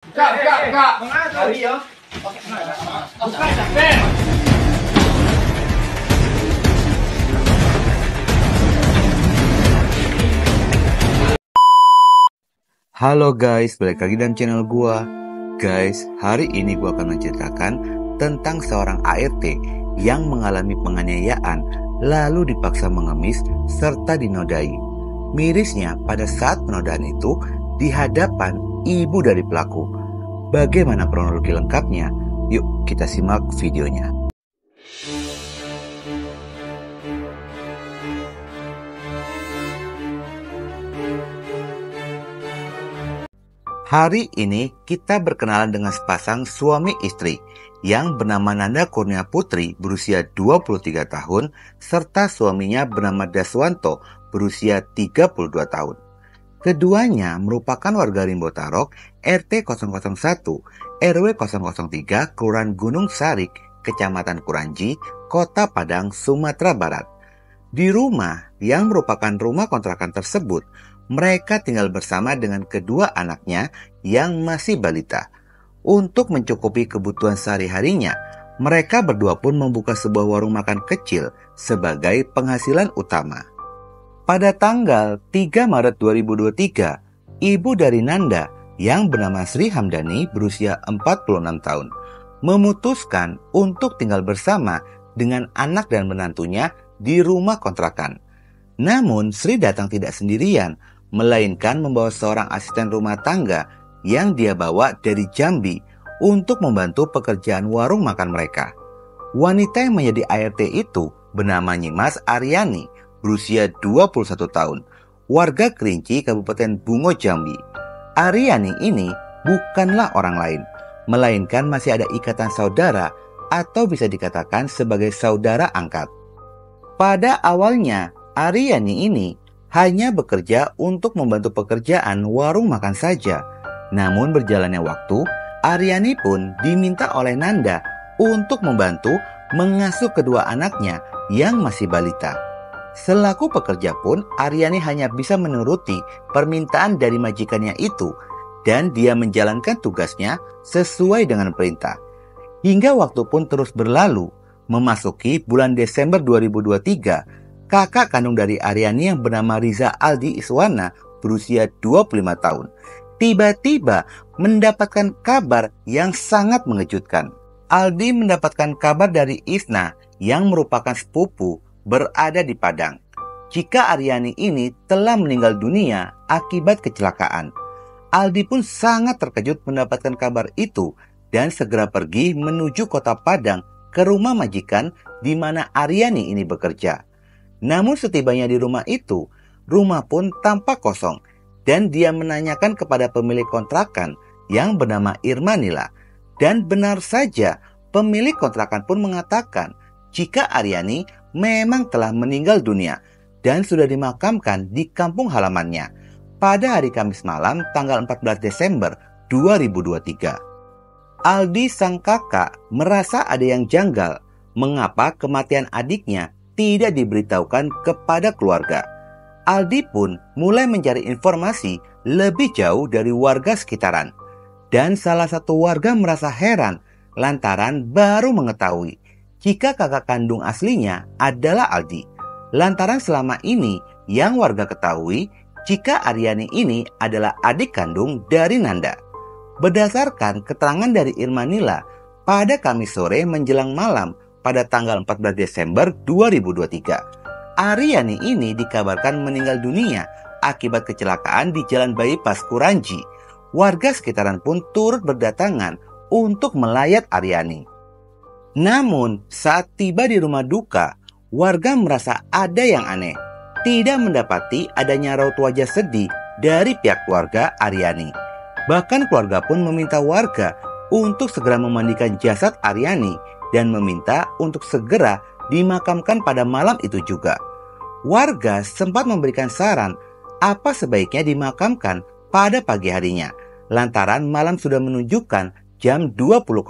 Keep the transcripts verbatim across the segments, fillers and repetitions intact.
Kak, kak, kak. Mengadu ya. Oke, enggak. Oke, sampai. Halo guys, balik lagi dalam channel gua. Guys, hari ini gua akan menceritakan tentang seorang A R T yang mengalami penganiayaan lalu dipaksa mengemis serta dinodai. Mirisnya, pada saat penodaan itu di hadapan ibu dari pelaku. Bagaimana kronologi lengkapnya? Yuk kita simak videonya. Hari ini kita berkenalan dengan sepasang suami istri yang bernama Nanda Kurnia Putri berusia dua puluh tiga tahun serta suaminya bernama Daswanto berusia tiga puluh dua tahun. Keduanya merupakan warga Rimbo Tarok R T nol nol satu R W nol nol tiga Kelurahan Gunung Sarik, Kecamatan Kuranji, Kota Padang, Sumatera Barat. Di rumah yang merupakan rumah kontrakan tersebut, mereka tinggal bersama dengan kedua anaknya yang masih balita. Untuk mencukupi kebutuhan sehari-harinya, mereka berdua pun membuka sebuah warung makan kecil sebagai penghasilan utama. Pada tanggal tiga Maret dua ribu dua puluh tiga, ibu dari Nanda yang bernama Sri Hamdani berusia empat puluh enam tahun memutuskan untuk tinggal bersama dengan anak dan menantunya di rumah kontrakan. Namun Sri datang tidak sendirian, melainkan membawa seorang asisten rumah tangga yang dia bawa dari Jambi untuk membantu pekerjaan warung makan mereka. Wanita yang menjadi A R T itu bernama Nyimas Ariani berusia dua puluh satu tahun, warga Kerinci, Kabupaten Bungo, Jambi. Ariani ini bukanlah orang lain, melainkan masih ada ikatan saudara atau bisa dikatakan sebagai saudara angkat. Pada awalnya, Ariani ini hanya bekerja untuk membantu pekerjaan warung makan saja. Namun berjalannya waktu, Ariani pun diminta oleh Nanda untuk membantu mengasuh kedua anaknya yang masih balita. Selaku pekerja pun, Ariani hanya bisa menuruti permintaan dari majikannya itu dan dia menjalankan tugasnya sesuai dengan perintah. Hingga waktu pun terus berlalu, memasuki bulan Desember dua ribu dua puluh tiga, kakak kandung dari Ariani yang bernama Riza Aldi Iswana berusia dua puluh lima tahun, tiba-tiba mendapatkan kabar yang sangat mengejutkan. Aldi mendapatkan kabar dari Isna yang merupakan sepupu berada di Padang, jika Ariani ini telah meninggal dunia akibat kecelakaan. Aldi pun sangat terkejut mendapatkan kabar itu dan segera pergi menuju Kota Padang ke rumah majikan di mana Ariani ini bekerja. Namun setibanya di rumah itu, rumah pun tampak kosong dan dia menanyakan kepada pemilik kontrakan yang bernama Irmanila. Dan benar saja, pemilik kontrakan pun mengatakan jika Ariani memang telah meninggal dunia dan sudah dimakamkan di kampung halamannya pada hari Kamis malam tanggal empat belas Desember dua ribu dua puluh tiga. Aldi sang kakak merasa ada yang janggal, mengapa kematian adiknya tidak diberitahukan kepada keluarga. Aldi pun mulai mencari informasi lebih jauh dari warga sekitaran. Dan salah satu warga merasa heran lantaran baru mengetahui jika kakak kandung aslinya adalah Aldi. Lantaran selama ini yang warga ketahui jika Ariani ini adalah adik kandung dari Nanda. Berdasarkan keterangan dari Irmanila, pada Kamis sore menjelang malam pada tanggal empat belas Desember dua ribu dua puluh tiga, Ariani ini dikabarkan meninggal dunia akibat kecelakaan di Jalan Bypass Kuranji. Warga sekitaran pun turut berdatangan untuk melayat Ariani. Namun saat tiba di rumah duka, warga merasa ada yang aneh, tidak mendapati adanya raut wajah sedih dari pihak keluarga Ariani. Bahkan keluarga pun meminta warga untuk segera memandikan jasad Ariani dan meminta untuk segera dimakamkan pada malam itu juga. Warga sempat memberikan saran apa sebaiknya dimakamkan pada pagi harinya, lantaran malam sudah menunjukkan jam dua puluh.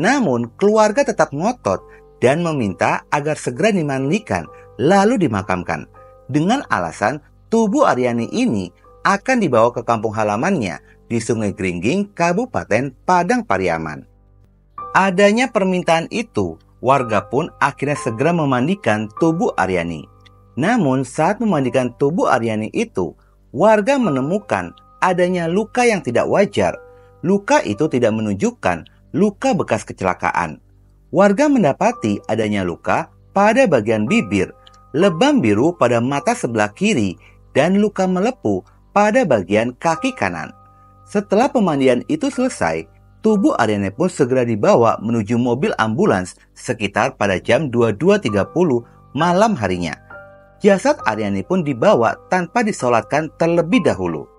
Namun keluarga tetap ngotot dan meminta agar segera dimandikan lalu dimakamkan, dengan alasan tubuh Ariani ini akan dibawa ke kampung halamannya di Sungai Gringging, Kabupaten Padang Pariaman. Adanya permintaan itu, warga pun akhirnya segera memandikan tubuh Ariani. Namun saat memandikan tubuh Ariani itu, warga menemukan adanya luka yang tidak wajar. Luka itu tidak menunjukkan luka bekas kecelakaan. Warga mendapati adanya luka pada bagian bibir, lebam biru pada mata sebelah kiri, dan luka melepuh pada bagian kaki kanan. Setelah pemandian itu selesai, tubuh Ariani pun segera dibawa menuju mobil ambulans sekitar pada jam dua puluh dua tiga puluh malam harinya. Jasad Ariani pun dibawa tanpa disolatkan terlebih dahulu.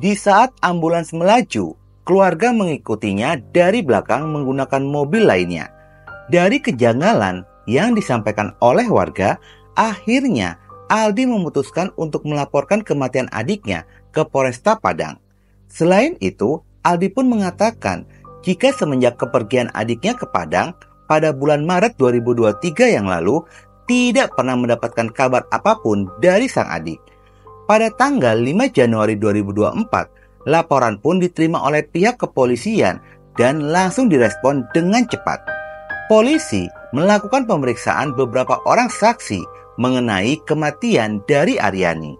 Di saat ambulans melaju, keluarga mengikutinya dari belakang menggunakan mobil lainnya. Dari kejanggalan yang disampaikan oleh warga, akhirnya Aldi memutuskan untuk melaporkan kematian adiknya ke Polresta Padang. Selain itu, Aldi pun mengatakan jika semenjak kepergian adiknya ke Padang pada bulan Maret dua ribu dua puluh tiga yang lalu tidak pernah mendapatkan kabar apapun dari sang adik. Pada tanggal lima Januari dua ribu dua puluh empat, laporan pun diterima oleh pihak kepolisian dan langsung direspon dengan cepat. Polisi melakukan pemeriksaan beberapa orang saksi mengenai kematian dari Ariani.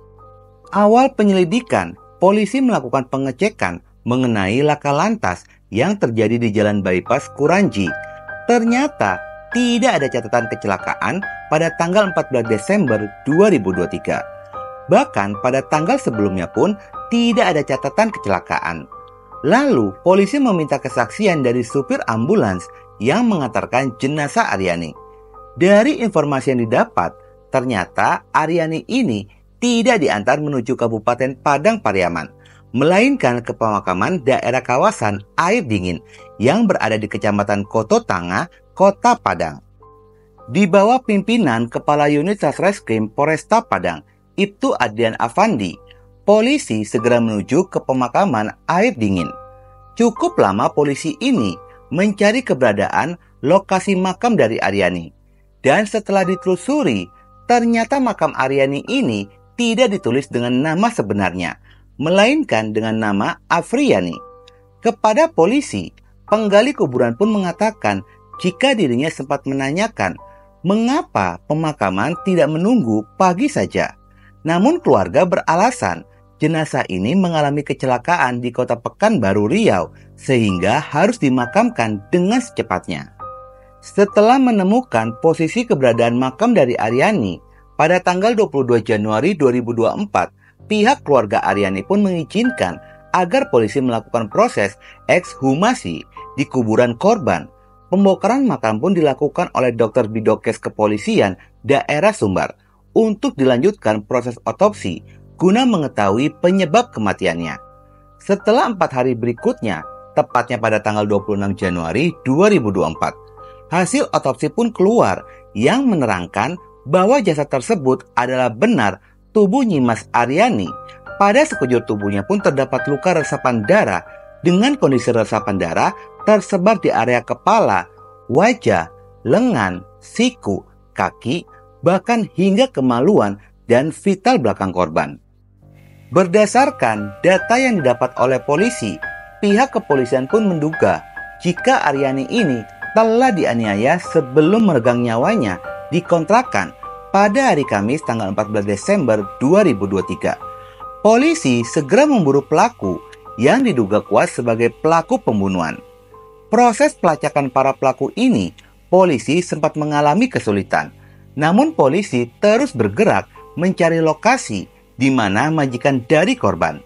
Awal penyelidikan, polisi melakukan pengecekan mengenai laka lantas yang terjadi di Jalan Bypass Kuranji. Ternyata tidak ada catatan kecelakaan pada tanggal empat belas Desember dua ribu dua puluh tiga. Bahkan pada tanggal sebelumnya pun tidak ada catatan kecelakaan. Lalu polisi meminta kesaksian dari supir ambulans yang mengantarkan jenazah Ariani. Dari informasi yang didapat, ternyata Ariani ini tidak diantar menuju Kabupaten Padang Pariaman, melainkan ke pemakaman daerah kawasan air dingin yang berada di Kecamatan Koto Tanga, Kota Padang. Di bawah pimpinan Kepala Unit Satreskrim Polresta Padang, Ibtu Adian Afandi, polisi segera menuju ke pemakaman air dingin. Cukup lama polisi ini mencari keberadaan lokasi makam dari Ariani. Dan setelah ditelusuri, ternyata makam Ariani ini tidak ditulis dengan nama sebenarnya, melainkan dengan nama Afriani. Kepada polisi, penggali kuburan pun mengatakan jika dirinya sempat menanyakan mengapa pemakaman tidak menunggu pagi saja. Namun keluarga beralasan jenazah ini mengalami kecelakaan di kota Pekanbaru, Riau, sehingga harus dimakamkan dengan secepatnya. Setelah menemukan posisi keberadaan makam dari Ariani, pada tanggal dua puluh dua Januari dua ribu dua puluh empat, pihak keluarga Ariani pun mengizinkan agar polisi melakukan proses ekshumasi di kuburan korban. Pembongkaran makam pun dilakukan oleh dokter bidokes kepolisian daerah Sumbar untuk dilanjutkan proses otopsi guna mengetahui penyebab kematiannya. Setelah empat hari berikutnya, tepatnya pada tanggal dua puluh enam Januari dua ribu dua puluh empat, hasil otopsi pun keluar yang menerangkan bahwa jasad tersebut adalah benar tubuh Nyimas Ariani. Pada sekujur tubuhnya pun terdapat luka resapan darah dengan kondisi resapan darah tersebar di area kepala, wajah, lengan, siku, kaki, bahkan hingga kemaluan dan vital belakang korban. Berdasarkan data yang didapat oleh polisi, pihak kepolisian pun menduga jika Ariani ini telah dianiaya sebelum meregang nyawanya di kontrakan pada hari Kamis tanggal empat belas Desember dua ribu dua puluh tiga. Polisi segera memburu pelaku yang diduga kuat sebagai pelaku pembunuhan. Proses pelacakan para pelaku ini, polisi sempat mengalami kesulitan. Namun polisi terus bergerak mencari lokasi di mana majikan dari korban.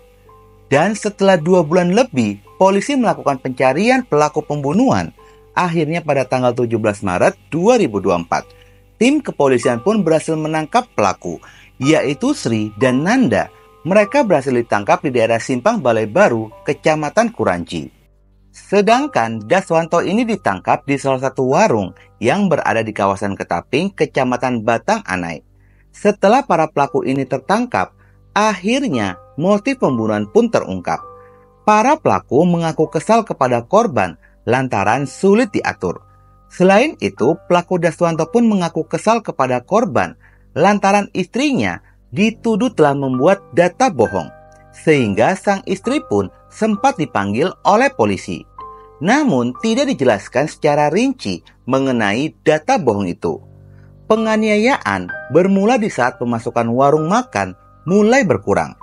Dan setelah dua bulan lebih, polisi melakukan pencarian pelaku pembunuhan. Akhirnya pada tanggal tujuh belas Maret dua ribu dua puluh empat, tim kepolisian pun berhasil menangkap pelaku, yaitu Sri dan Nanda. Mereka berhasil ditangkap di daerah Simpang Balai Baru, Kecamatan Kuranji. Sedangkan Daswanto ini ditangkap di salah satu warung yang berada di kawasan Ketaping, Kecamatan Batang Anai. Setelah para pelaku ini tertangkap, akhirnya motif pembunuhan pun terungkap. Para pelaku mengaku kesal kepada korban lantaran sulit diatur. Selain itu, pelaku Daswanto pun mengaku kesal kepada korban lantaran istrinya dituduh telah membuat data bohong sehingga sang istri pun sempat dipanggil oleh polisi. Namun tidak dijelaskan secara rinci mengenai data bohong itu. Penganiayaan bermula di saat pemasukan warung makan mulai berkurang.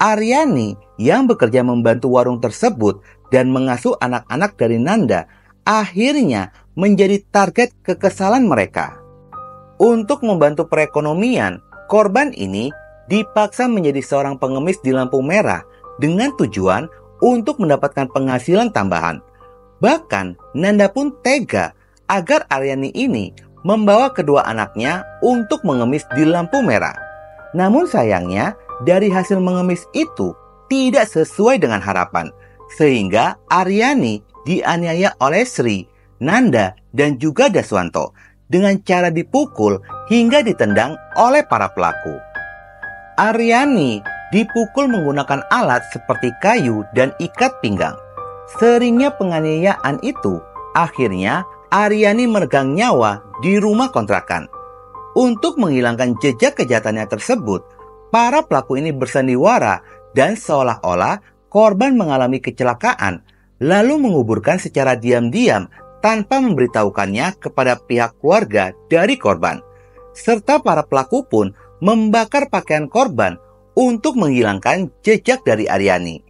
Ariani yang bekerja membantu warung tersebut dan mengasuh anak-anak dari Nanda akhirnya menjadi target kekesalan mereka. Untuk membantu perekonomian, korban ini dipaksa menjadi seorang pengemis di lampu merah dengan tujuan untuk mendapatkan penghasilan tambahan. Bahkan Nanda pun tega agar Ariani ini membawa kedua anaknya untuk mengemis di lampu merah. Namun sayangnya dari hasil mengemis itu tidak sesuai dengan harapan, sehingga Ariani dianiaya oleh Sri, Nanda, dan juga Daswanto dengan cara dipukul hingga ditendang oleh para pelaku. Ariani dipukul menggunakan alat seperti kayu dan ikat pinggang. Seringnya penganiayaan itu, akhirnya Ariani meregang nyawa di rumah kontrakan. Untuk menghilangkan jejak kejahatannya tersebut, para pelaku ini bersandiwara dan seolah-olah korban mengalami kecelakaan, lalu menguburkan secara diam-diam tanpa memberitahukannya kepada pihak keluarga dari korban. Serta para pelaku pun membakar pakaian korban untuk menghilangkan jejak dari Ariani.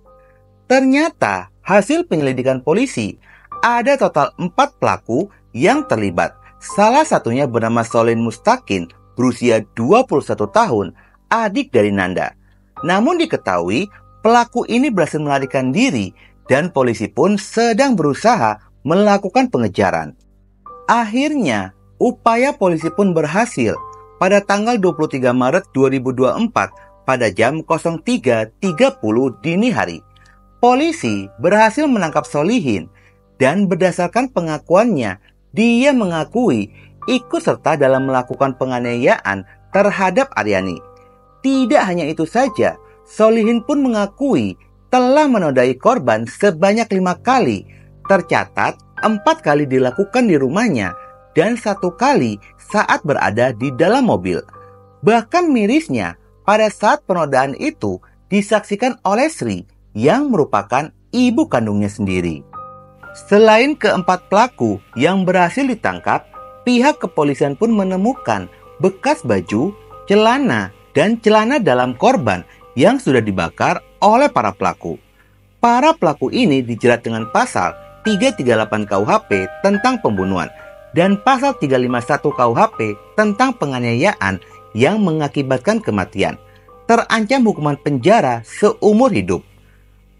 Ternyata hasil penyelidikan polisi, ada total empat pelaku yang terlibat. Salah satunya bernama Solihin Mustaqin, berusia dua puluh satu tahun, adik dari Nanda. Namun diketahui pelaku ini berhasil melarikan diri dan polisi pun sedang berusaha melakukan pengejaran. Akhirnya, upaya polisi pun berhasil. Pada tanggal dua puluh tiga Maret dua ribu dua puluh empat pada jam tiga tiga puluh dini hari, polisi berhasil menangkap Solihin dan berdasarkan pengakuannya, dia mengakui ikut serta dalam melakukan penganiayaan terhadap Ariani. Tidak hanya itu saja, Solihin pun mengakui telah menodai korban sebanyak lima kali, tercatat empat kali dilakukan di rumahnya dan satu kali saat berada di dalam mobil. Bahkan mirisnya, pada saat penodaan itu disaksikan oleh Sri, yang merupakan ibu kandungnya sendiri. Selain keempat pelaku yang berhasil ditangkap, pihak kepolisian pun menemukan bekas baju, celana, dan celana dalam korban yang sudah dibakar oleh para pelaku. Para pelaku ini dijerat dengan pasal tiga tiga delapan K U H P tentang pembunuhan dan pasal tiga lima satu K U H P tentang penganiayaan yang mengakibatkan kematian, terancam hukuman penjara seumur hidup.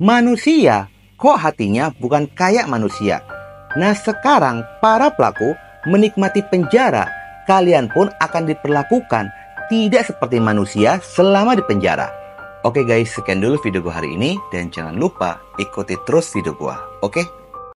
Manusia, kok hatinya bukan kayak manusia. Nah, sekarang para pelaku menikmati penjara. Kalian pun akan diperlakukan tidak seperti manusia selama di penjara. Oke guys, sekian dulu video gua hari ini. Dan jangan lupa ikuti terus video gua. Oke?